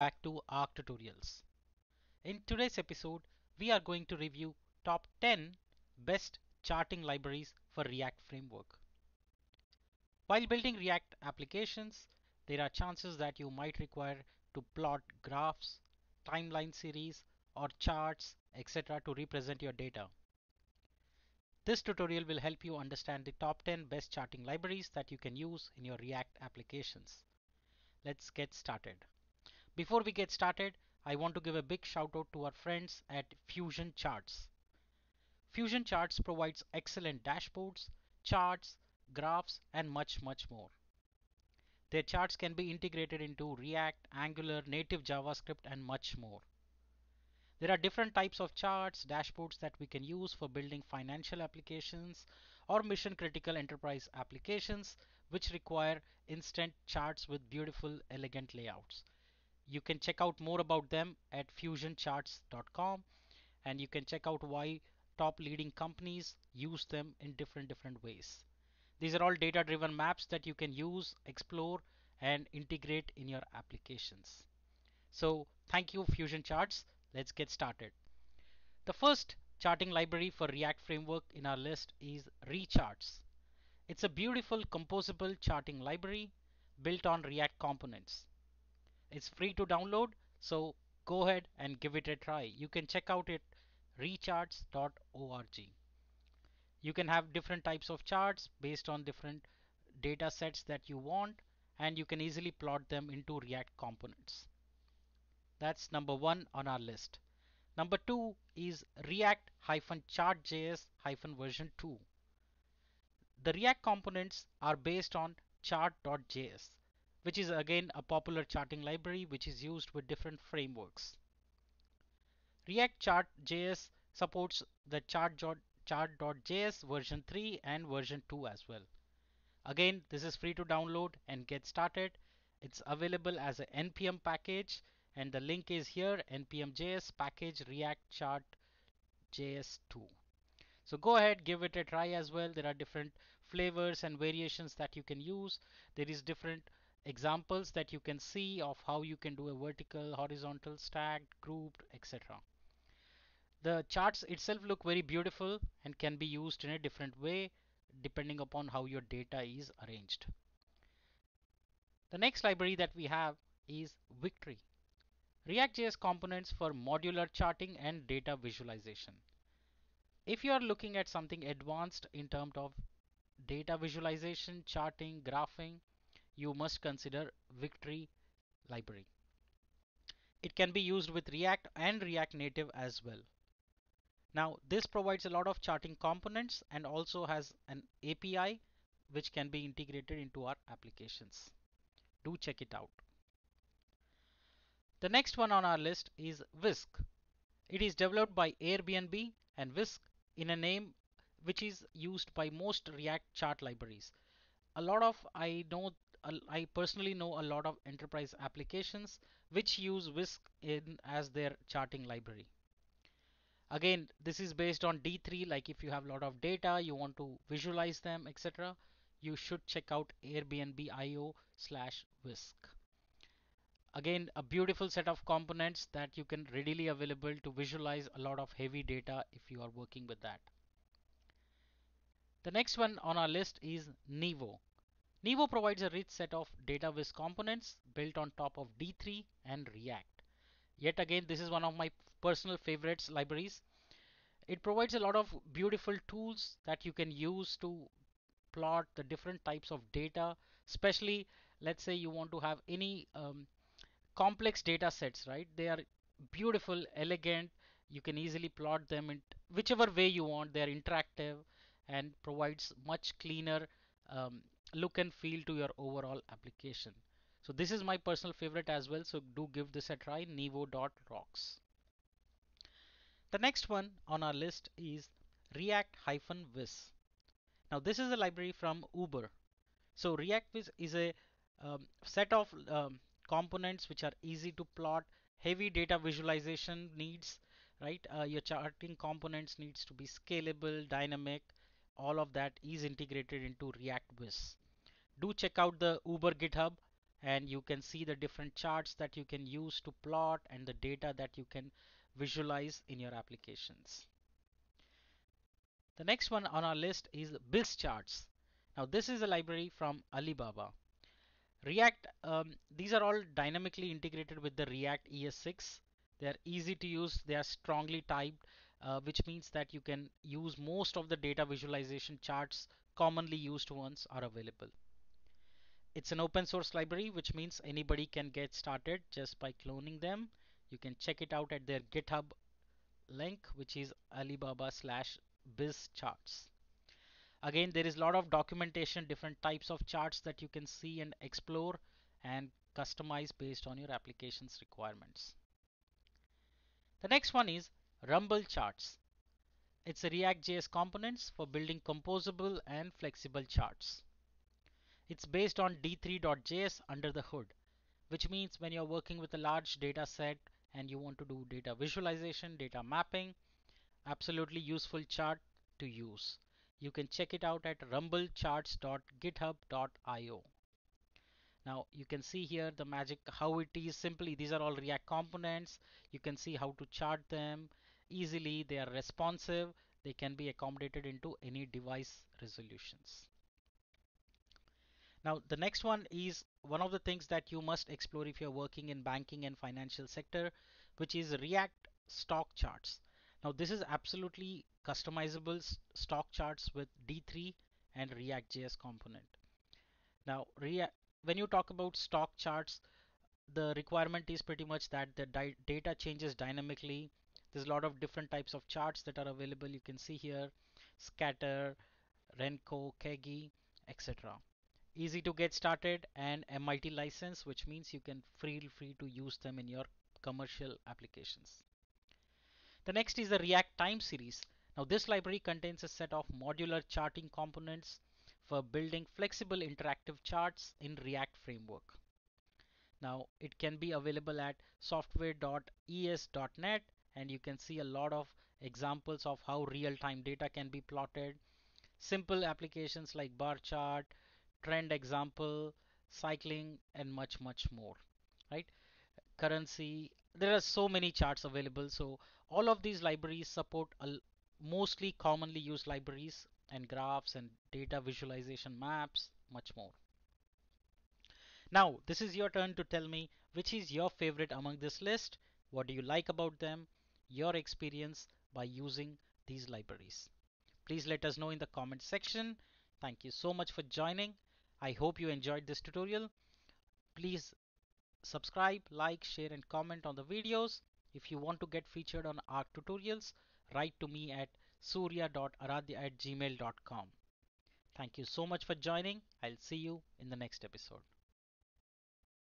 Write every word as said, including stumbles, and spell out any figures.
Back to ARC Tutorials. In today's episode, we are going to review top ten best charting libraries for React framework. While building React applications, there are chances that you might require to plot graphs, timeline series, or charts, et cetera to represent your data. This tutorial will help you understand the top ten best charting libraries that you can use in your React applications. Let's get started. Before we get started, I want to give a big shout out to our friends at FusionCharts. FusionCharts provides excellent dashboards, charts, graphs, and much, much more. Their charts can be integrated into React, Angular, native JavaScript, and much more. There are different types of charts, dashboards that we can use for building financial applications or mission-critical enterprise applications, which require instant charts with beautiful, elegant layouts. You can check out more about them at Fusion Charts dot com, and you can check out why top leading companies use them in different different ways. These are all data-driven maps that you can use, explore, and integrate in your applications. So thank you, Fusion Charts. Let's get started. The first charting library for React framework in our list is recharts. It's a beautiful composable charting library built on React components. It's free to download, so go ahead and give it a try. You can check out it recharts dot org. You can have different types of charts based on different data sets that you want, and you can easily plot them into React components. That's number one on our list. Number two is React Chart J S version two. The React components are based on chart dot J S. which is again a popular charting library which is used with different frameworks. React Chart J S supports the chart dot J S version three and version two as well. Again, this is free to download and get started. It's available as an N P M package, and the link is here, npmjs package react chart J S two. So go ahead, give it a try as well. There are different flavors and variations that you can use. There is different examples that you can see of how you can do a vertical, horizontal, stacked, grouped, et cetera. The charts itself look very beautiful and can be used in a different way depending upon how your data is arranged. The next library that we have is Victory. React J S components for modular charting and data visualization. If you are looking at something advanced in terms of data visualization, charting, graphing, you must consider Victory library. It can be used with React and React Native as well. Now, this provides a lot of charting components and also has an A P I which can be integrated into our applications. Do check it out. The next one on our list is Wisk. It is developed by Airbnb, and Wisk in a name which is used by most React chart libraries. A lot of I know I personally know a lot of enterprise applications which use Wisk in as their charting library. Again, this is based on D three, like if you have a lot of data, you want to visualize them, et cetera, you should check out Airbnb dot I O slash Wisk. Again, a beautiful set of components that you can readily available to visualize a lot of heavy data if you are working with that. The next one on our list is Nivo. Nivo provides a rich set of data-viz components built on top of D three and React. Yet again, this is one of my personal favorites libraries. It provides a lot of beautiful tools that you can use to plot the different types of data, especially let's say you want to have any um, complex data sets, right? They are beautiful, elegant. You can easily plot them in whichever way you want. They are interactive and provides much cleaner um, look and feel to your overall application. So this is my personal favorite as well, so do give this a try, Nivo dot rocks. The next one on our list is react dash vis. Now this is a library from Uber. So react-vis is a um, set of um, components which are easy to plot heavy data visualization needs, right? Uh, your charting components needs to be scalable, dynamic. All of that is integrated into react-vis. Do check out the Uber GitHub and you can see the different charts that you can use to plot and the data that you can visualize in your applications. The next one on our list is BizCharts. Now this is a library from Alibaba. React, um, these are all dynamically integrated with the React E S six. They are easy to use, they are strongly typed, uh, which means that you can use most of the data visualization charts commonly used ones are available. It's an open source library, which means anybody can get started just by cloning them. You can check it out at their GitHub link, which is Alibaba slash BizCharts. Again, there is a lot of documentation, different types of charts that you can see and explore and customize based on your application's requirements. The next one is Rumble Charts. It's a React J S components for building composable and flexible charts. It's based on D three dot J S under the hood, which means when you're working with a large data set and you want to do data visualization, data mapping, absolutely useful chart to use. You can check it out at rumble charts dot github dot i o. Now you can see here the magic, how it is simply, these are all React components. You can see how to chart them easily. They are responsive. They can be accommodated into any device resolutions. Now the next one is one of the things that you must explore if you're working in banking and financial sector, which is React stock charts. Now this is absolutely customizable stock charts with D three and React J S component. Now React, when you talk about stock charts, the requirement is pretty much that the data changes dynamically. There's a lot of different types of charts that are available. You can see here, scatter, Renko, Kegi, et cetera. Easy to get started and M I T license, which means you can feel free to use them in your commercial applications. The next is the React Time Series. Now this library contains a set of modular charting components for building flexible interactive charts in React framework. Now it can be available at software dot E S dot net, and you can see a lot of examples of how real-time data can be plotted. Simple applications like bar chart, trend example, cycling, and much, much more, right? Currency, there are so many charts available. So all of these libraries support mostly commonly used libraries and graphs and data visualization maps, much more. Now, this is your turn to tell me which is your favorite among this list. What do you like about them? Your experience by using these libraries. Please let us know in the comment section. Thank you so much for joining. I hope you enjoyed this tutorial. Please subscribe, like, share, and comment on the videos. If you want to get featured on ARC Tutorials, write to me at surya dot aradya at gmail dot com. Thank you so much for joining. I'll see you in the next episode.